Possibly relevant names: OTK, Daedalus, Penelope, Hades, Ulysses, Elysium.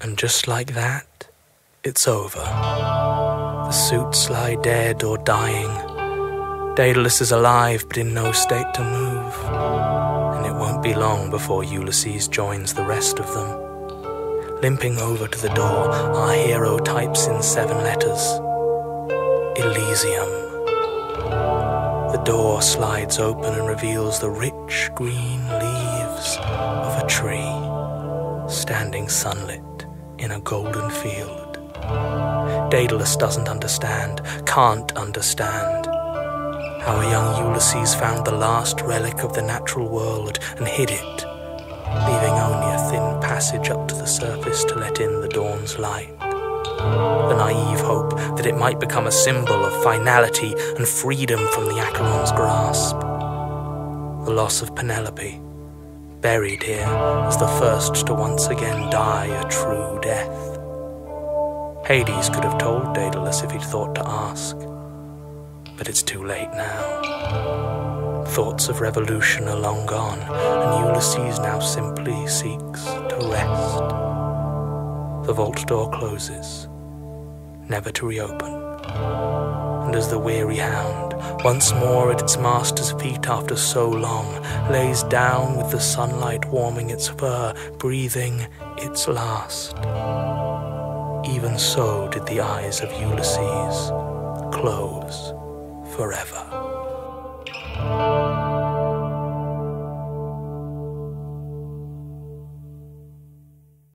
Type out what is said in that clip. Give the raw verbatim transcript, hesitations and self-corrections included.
And just like that, it's over. The suits lie dead or dying. Daedalus is alive but in no state to move. And it won't be long before Ulysses joins the rest of them. Limping over to the door, our hero types in seven letters. Elysium. The door slides open and reveals the rich green leaves of a tree, standing sunlit in a golden field. Daedalus doesn't understand, can't understand, how a young Ulysses found the last relic of the natural world and hid it, leaving only a thin passage up to the surface to let in the dawn's light. The naive hope that it might become a symbol of finality and freedom from the Acheron's grasp. The loss of Penelope, buried here as the first to once again die a true death. Hades could have told Daedalus if he'd thought to ask, but it's too late now. Thoughts of revolution are long gone, and Ulysses now simply seeks to rest. The vault door closes, never to reopen, and as the weary hound, once more at its master's feet after so long, lays down with the sunlight warming its fur, breathing its last. Even so did the eyes of Ulysses close forever.